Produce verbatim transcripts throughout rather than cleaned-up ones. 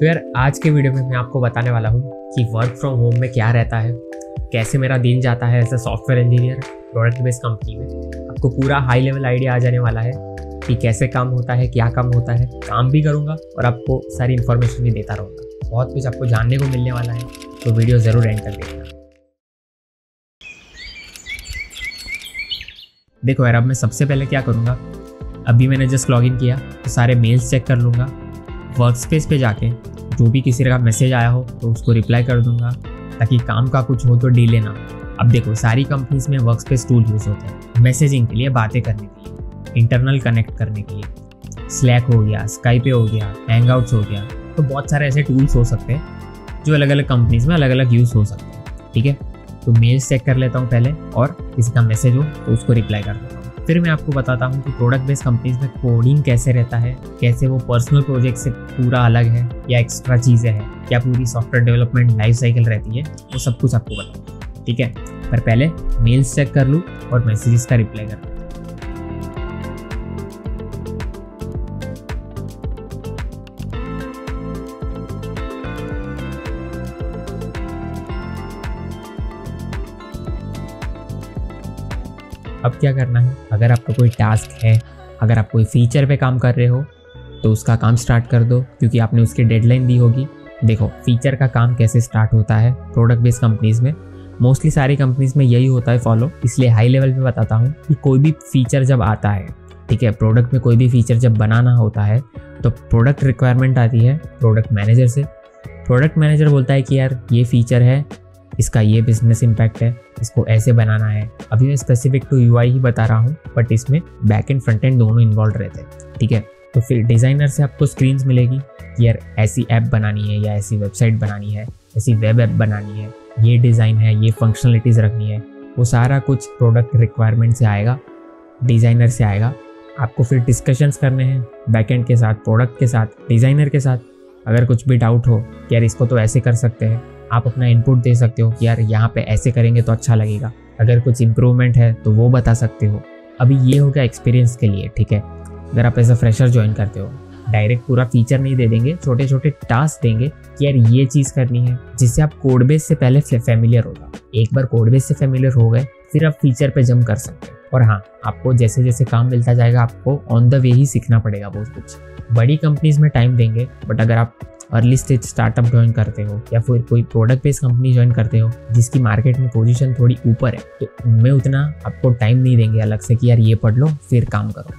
तो यार आज के वीडियो में मैं आपको बताने वाला हूँ कि वर्क फ्रॉम होम में क्या रहता है, कैसे मेरा दिन जाता है as a software engineer product based company में। आपको पूरा हाई लेवल आइडिया आ जाने वाला है कि कैसे काम होता है, क्या काम होता है। काम भी करूँगा और आपको सारी इन्फॉर्मेशन भी देता रहूँगा। बहुत कुछ आपको जानने को मिलने वाला है, तो वीडियो ज़रूर एंड तक देखना। देखो यार, अब मैं सबसे पहले क्या करूँगा, अभी मैंने जस्ट लॉग इन किया तो सारे मेल्स चेक कर लूँगा। वर्क स्पेस पे जाके जो भी किसी का मैसेज आया हो तो उसको रिप्लाई कर दूंगा, ताकि काम का कुछ हो तो डिले ना। अब देखो, सारी कंपनीज में वर्क स्पेस टूल यूज़ होते हैं मैसेजिंग के लिए, बातें करने के लिए, इंटरनल कनेक्ट करने के लिए। स्लैक हो गया, स्काइपे हो गया, हैंगआउट्स हो गया, तो बहुत सारे ऐसे टूल्स हो सकते हैं जो अलग अलग कंपनीज में अलग अलग यूज़ हो सकते हैं। ठीक है, तो मेल्स चेक कर लेता हूँ पहले, और किसी का मैसेज हो तो उसको रिप्लाई कर देता हूँ। फिर मैं आपको बताता हूँ कि प्रोडक्ट बेस्ड कंपनीज में कोडिंग कैसे रहता है, कैसे वो पर्सनल प्रोजेक्ट से पूरा अलग है या एक्स्ट्रा चीज़ें हैं, क्या पूरी सॉफ्टवेयर डेवलपमेंट लाइफ साइकिल रहती है, वो सब कुछ आपको बताऊँगा। ठीक है, पर पहले मेल्स चेक कर लूँ और मैसेजेस का रिप्लाई कर लूँ। अब क्या करना है, अगर आपका कोई टास्क है, अगर आप कोई फीचर पे काम कर रहे हो तो उसका काम स्टार्ट कर दो, क्योंकि आपने उसकी डेडलाइन दी होगी। देखो, फीचर का काम कैसे स्टार्ट होता है प्रोडक्ट बेस्ड कंपनीज़ में, मोस्टली सारी कंपनीज़ में यही होता है फॉलो। इसलिए हाई लेवल पे बताता हूँ कि कोई भी फीचर जब आता है, ठीक है, प्रोडक्ट में कोई भी फीचर जब बनाना होता है तो प्रोडक्ट रिक्वायरमेंट आती है प्रोडक्ट मैनेजर से। प्रोडक्ट मैनेजर बोलता है कि यार ये फीचर है, इसका ये बिजनेस इम्पैक्ट है, इसको ऐसे बनाना है। अभी मैं स्पेसिफिक टू यूआई ही बता रहा हूँ, बट इसमें बैक एंड फ्रंट एंड दोनों इन्वॉल्व रहते हैं। ठीक है, तो फिर डिज़ाइनर से आपको स्क्रीन्स मिलेगी कि यार ऐसी ऐप बनानी है या ऐसी वेबसाइट बनानी है, ऐसी वेब ऐप बनानी है, ये डिज़ाइन है, ये फंक्शनलिटीज़ रखनी है। वो सारा कुछ प्रोडक्ट रिक्वायरमेंट से आएगा, डिज़ाइनर से आएगा। आपको फिर डिस्कशंस करने हैं बैक एंड के साथ, प्रोडक्ट के साथ, डिज़ाइनर के साथ। अगर कुछ भी डाउट हो कि यार इसको तो ऐसे कर सकते हैं, आप अपना इनपुट दे सकते हो कि यार यहाँ पे ऐसे करेंगे तो अच्छा लगेगा। अगर कुछ इम्प्रूवमेंट है तो वो बता सकते हो। अभी ये हो गया एक्सपीरियंस के लिए। ठीक है, अगर आप एज अ फ्रेशर ज्वाइन करते हो, डायरेक्ट पूरा फीचर नहीं दे देंगे, छोटे छोटे टास्क देंगे कि यार ये चीज़ करनी है, जिससे आप कोड बेस से पहले फेमिलियर होगा। एक बार कोड बेस से फेमिलियर हो गए, फिर आप फीचर पे जंप कर सकते हो। और हाँ, आपको जैसे जैसे काम मिलता जाएगा आपको ऑन द वे ही सीखना पड़ेगा बहुत कुछ। बड़ी कंपनीज में टाइम देंगे, बट अगर आप अर्ली स्टेज स्टार्टअप ज्वाइन करते हो या फिर कोई प्रोडक्ट बेस्ड कंपनी ज्वाइन करते हो जिसकी मार्केट में पोजीशन थोड़ी ऊपर है, तो उनमें उतना आपको टाइम नहीं देंगे अलग से कि यार ये पढ़ लो फिर काम करो।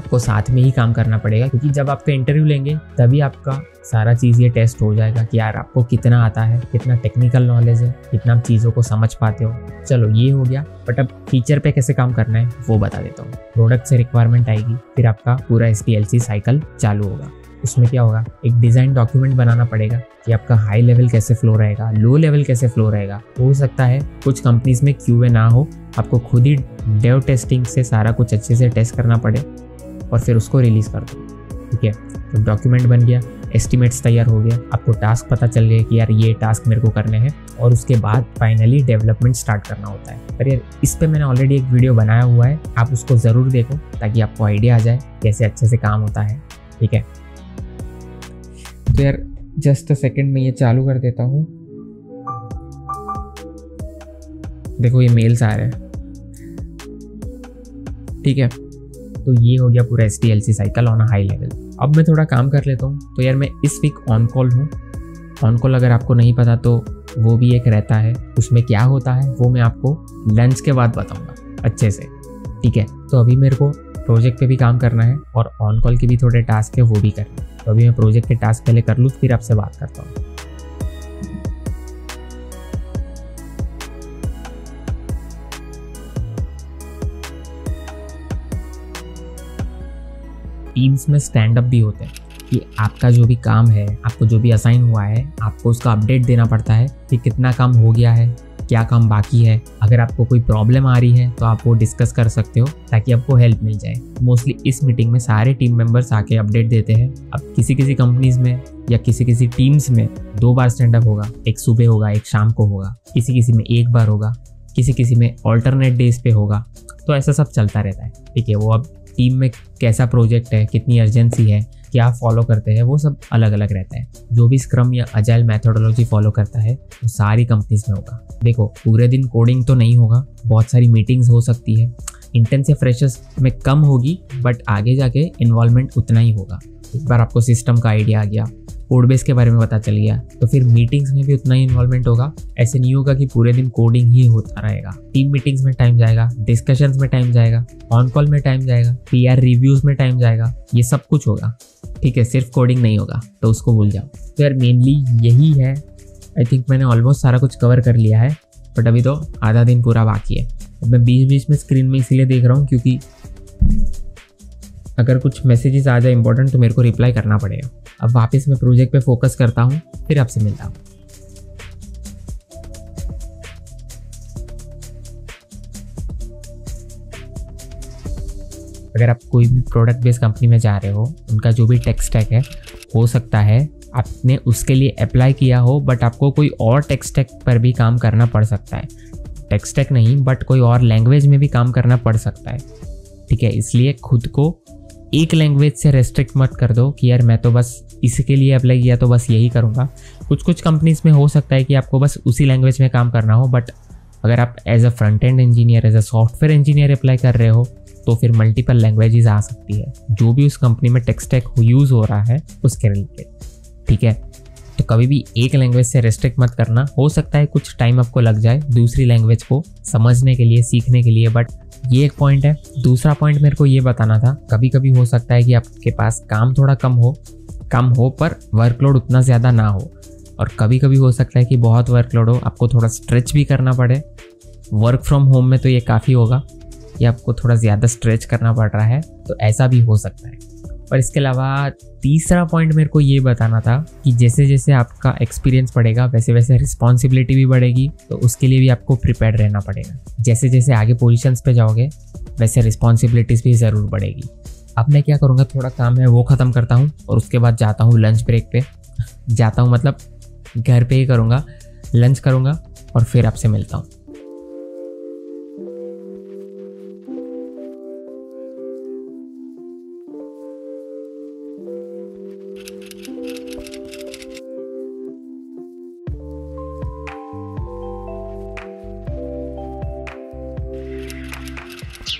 आपको साथ में ही काम करना पड़ेगा, क्योंकि जब आपका इंटरव्यू लेंगे तभी आपका सारा चीज़ ये टेस्ट हो जाएगा कि यार आपको कितना आता है, कितना टेक्निकल नॉलेज है, कितना आप चीज़ों को समझ पाते हो। चलो ये हो गया, बट अब फीचर पे कैसे काम करना है वो बता देता हूँ। प्रोडक्ट से रिक्वायरमेंट आएगी, फिर आपका पूरा S P L C cycle चालू होगा। उसमें क्या होगा, एक डिज़ाइन डॉक्यूमेंट बनाना पड़ेगा कि आपका हाई लेवल कैसे फ्लो रहेगा, लो लेवल कैसे फ्लो रहेगा। हो सकता है कुछ कंपनीज में क्यूए ना हो, आपको खुद ही डेव टेस्टिंग से सारा कुछ अच्छे से टेस्ट करना पड़े और फिर उसको रिलीज़ कर दो। ठीक है, तो डॉक्यूमेंट बन गया, एस्टिमेट्स तैयार हो गया, आपको टास्क पता चल गया कि यार ये टास्क मेरे को करने हैं, और उसके बाद फाइनली डेवलपमेंट स्टार्ट करना होता है। पर यार इस पे मैंने ऑलरेडी एक वीडियो बनाया हुआ है, आप उसको ज़रूर देखो ताकि आपको आइडिया आ जाए कैसे अच्छे से काम होता है। ठीक है, तो यार जस्ट अ सेकेंड में ये चालू कर देता हूँ। देखो ये मेल्स आ रहे हैं। ठीक है, तो ये हो गया पूरा S T L C cycle on high level. अब मैं थोड़ा काम कर लेता हूँ। तो यार मैं इस वीक ऑन कॉल हूँ। ऑन कॉल अगर आपको नहीं पता तो वो भी एक रहता है, उसमें क्या होता है वो मैं आपको लंच के बाद बताऊँगा अच्छे से। ठीक है, तो अभी मेरे को प्रोजेक्ट पे भी काम करना है और ऑन कॉल के भी थोड़े टास्क है वो भी करना है। तो अभी मैं प्रोजेक्ट के टास्क पहले कर लूँ, फिर आपसे बात करता हूँ। टीम्स में स्टैंड अप भी होते हैं कि आपका जो भी काम है, आपको जो भी असाइन हुआ है, आपको उसका अपडेट देना पड़ता है कि कितना काम हो गया है, क्या काम बाकी है। अगर आपको कोई प्रॉब्लम आ रही है तो आप वो डिस्कस कर सकते हो ताकि आपको हेल्प मिल जाए। मोस्टली इस मीटिंग में सारे टीम मेंबर्स आके अपडेट देते हैं। अब किसी किसी कंपनीज में या किसी किसी टीम्स में दो बार स्टैंड अप होगा, एक सुबह होगा, एक शाम को होगा, किसी किसी में एक बार होगा, किसी किसी में ऑल्टरनेट डेज पे होगा। तो ऐसा सब चलता रहता है। ठीक है, वो अब टीम में कैसा प्रोजेक्ट है, कितनी अर्जेंसी है, क्या फॉलो करते हैं, वो सब अलग अलग रहता है। जो भी स्क्रम या अजाइल मेथोडोलॉजी फॉलो करता है वो सारी कंपनीज में होगा। देखो, पूरे दिन कोडिंग तो नहीं होगा, बहुत सारी मीटिंग्स हो सकती है, इंटर्न्स या फ्रेशर्स में कम होगी, बट आगे जाके इन्वॉल्वमेंट उतना ही होगा। एक बार आपको सिस्टम का आइडिया आ गया, कोड बेस के बारे में पता चल गया, तो फिर मीटिंग्स में भी उतना ही इन्वॉल्वमेंट होगा। ऐसे नहीं होगा कि पूरे दिन कोडिंग ही होता रहेगा। टीम मीटिंग्स में टाइम जाएगा, डिस्कशंस में टाइम जाएगा, ऑन कॉल में टाइम जाएगा, पीआर रिव्यूज में टाइम जाएगा, ये सब कुछ होगा। ठीक है, सिर्फ कोडिंग नहीं होगा, तो उसको भूल जाओ। तो यार मेनली यही है। आई थिंक मैंने ऑलमोस्ट सारा कुछ कवर कर लिया है, बट अभी तो आधा दिन पूरा बाकी है। मैं बीच बीच में स्क्रीन में इसलिए देख रहा हूँ क्योंकि अगर कुछ मैसेजेस आ जाए इंपॉर्टेंट तो मेरे को रिप्लाई करना पड़ेगा। अब वापस मैं प्रोजेक्ट पे फोकस करता हूँ, फिर आपसे मिलता हूँ। अगर आप कोई भी प्रोडक्ट बेस्ड कंपनी में जा रहे हो, उनका जो भी टेक स्टैक है, हो सकता है आपने उसके लिए अप्लाई किया हो, बट आपको कोई और टेक स्टैक पर भी काम करना पड़ सकता है। टेक स्टैक नहीं, बट कोई और लैंग्वेज में भी काम करना पड़ सकता है। ठीक है, इसलिए खुद को एक लैंग्वेज से रेस्ट्रिक्ट मत कर दो कि यार मैं तो बस इसके लिए अप्लाई किया तो बस यही करूँगा। कुछ कुछ कंपनीज़ में हो सकता है कि आपको बस उसी लैंग्वेज में काम करना हो, बट अगर आप as a front end engineer, as a software engineer apply कर रहे हो, तो फिर मल्टीपल लैंग्वेजेस आ सकती है, जो भी उस कंपनी में टेक स्टैक यूज़ हो रहा है उसके रिलेटेड। ठीक है, तो कभी भी एक लैंग्वेज से रेस्ट्रिक्ट मत करना। हो सकता है कुछ टाइम आपको लग जाए दूसरी लैंग्वेज को समझने के लिए, सीखने के लिए, बट ये एक पॉइंट है। दूसरा पॉइंट मेरे को ये बताना था, कभी कभी हो सकता है कि आपके पास काम थोड़ा कम हो कम हो पर वर्कलोड उतना ज़्यादा ना हो, और कभी कभी हो सकता है कि बहुत वर्कलोड हो, आपको थोड़ा स्ट्रेच भी करना पड़े। वर्क फ्रॉम होम में तो ये काफ़ी होगा कि आपको थोड़ा ज़्यादा स्ट्रेच करना पड़ रहा है, तो ऐसा भी हो सकता है। और इसके अलावा तीसरा पॉइंट मेरे को ये बताना था कि जैसे जैसे आपका एक्सपीरियंस बढ़ेगा वैसे वैसे रिस्पॉन्सिबिलिटी भी बढ़ेगी, तो उसके लिए भी आपको प्रिपेयर रहना पड़ेगा। जैसे जैसे आगे पोजीशंस पे जाओगे वैसे रिस्पॉन्सिबिलिटीज़ भी ज़रूर बढ़ेगी। अब मैं क्या करूँगा, थोड़ा काम है वो ख़त्म करता हूँ और उसके बाद जाता हूँ लंच ब्रेक पे। जाता हूँ मतलब घर पर ही करूँगा, लंच करूँगा और फिर आपसे मिलता हूँ।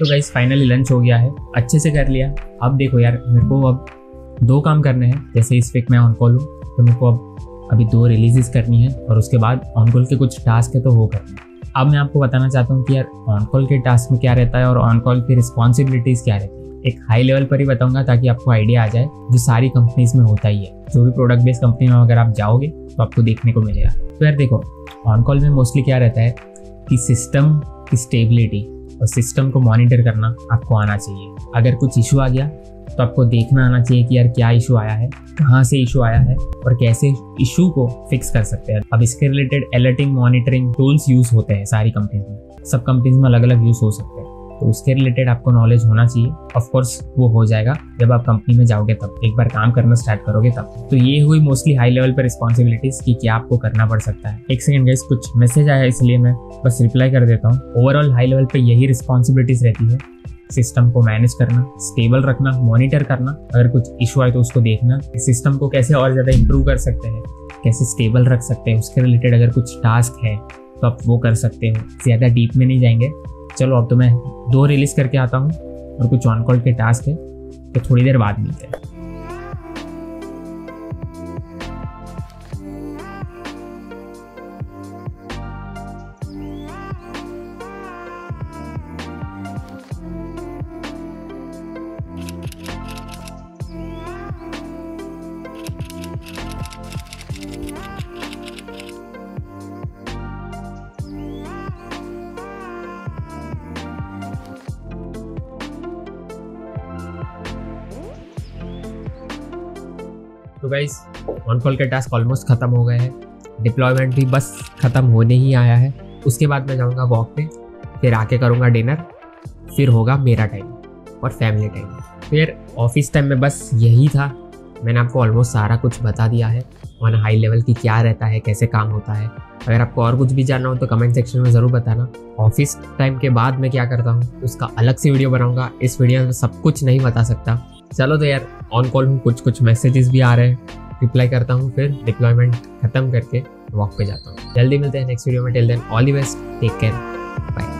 तो गाइस फाइनली लंच हो गया है, अच्छे से कर लिया। अब देखो यार, मेरे को अब दो काम करने हैं। जैसे इस वीक मैं ऑन कॉल हूँ, तो मेरे को अब अभी दो रिलीजेस करनी है, और उसके बाद ऑन कॉल के कुछ टास्क है तो वो करने हैं। अब मैं आपको बताना चाहता हूँ कि यार ऑन कॉल के टास्क में क्या रहता है और ऑन कॉल की रिस्पॉन्सिबिलिटीज़ क्या रहती है। एक हाई लेवल पर ही बताऊंगा ताकि आपको आइडिया आ जाए, जो सारी कंपनीज में होता ही है। जो भी प्रोडक्ट बेस्ड कंपनी में अगर आप जाओगे तो आपको देखने को मिलेगा। तो यार देखो, ऑन कॉल में मोस्टली क्या रहता है कि सिस्टम की स्टेबिलिटी और सिस्टम को मॉनिटर करना आपको आना चाहिए। अगर कुछ इशू आ गया तो आपको देखना आना चाहिए कि यार क्या इशू आया है, कहाँ से इशू आया है और कैसे इशू को फिक्स कर सकते हैं। अब इसके related alerting, monitoring tools use होते हैं सारी कंपनीज में। सब कंपनीज में अलग अलग यूज़ हो सकते हैं, तो उसके रिलेटेड आपको नॉलेज होना चाहिए। ऑफ कोर्स वो हो जाएगा जब आप कंपनी में जाओगे, तब एक बार काम करना स्टार्ट करोगे तब। तो ये हुई मोस्टली हाई लेवल पर रिस्पॉन्सिबिलिटीज़ कि क्या आपको करना पड़ सकता है। एक सेकंड गाइस, कुछ मैसेज आया इसलिए मैं बस रिप्लाई कर देता हूँ। ओवरऑल हाई लेवल पर यही रिस्पॉन्सिबिलिटीज़ रहती है, सिस्टम को मैनेज करना, स्टेबल रखना, मॉनिटर करना, अगर कुछ इशू आए तो उसको देखना, सिस्टम को कैसे और ज़्यादा इम्प्रूव कर सकते हैं, कैसे स्टेबल रख सकते हैं। उसके रिलेटेड अगर कुछ टास्क है तो आप वो कर सकते हो। ज़्यादा डीप में नहीं जाएंगे। चलो अब तो मैं दो रिलीज करके आता हूँ और कुछ ऑन कॉल के टास्क है, तो थोड़ी देर बाद मिलते हैं। तो गाइस, ऑन कॉल के टास्क ऑलमोस्ट खत्म हो गए हैं, डिप्लॉयमेंट भी बस खत्म होने ही आया है। उसके बाद मैं जाऊंगा वॉक पे, फिर आके करूंगा डिनर, फिर होगा मेरा टाइम और फैमिली टाइम। फिर ऑफिस टाइम में बस यही था। मैंने आपको ऑलमोस्ट सारा कुछ बता दिया है। ऑन हाई लेवल की क्या रहता है, कैसे काम होता है। अगर आपको और कुछ भी जानना हो तो कमेंट सेक्शन में ज़रूर बताना। ऑफिस टाइम के बाद मैं क्या करता हूँ उसका अलग से वीडियो बनाऊँगा, इस वीडियो में सब कुछ नहीं बता सकता। चलो तो यार ऑन कॉल हूँ, कुछ कुछ मैसेजेस भी आ रहे हैं, रिप्लाई करता हूँ, फिर डिप्लॉयमेंट खत्म करके वॉक पे जाता हूँ। जल्दी मिलते हैं नेक्स्ट वीडियो में। Till then all the best, take care, bye.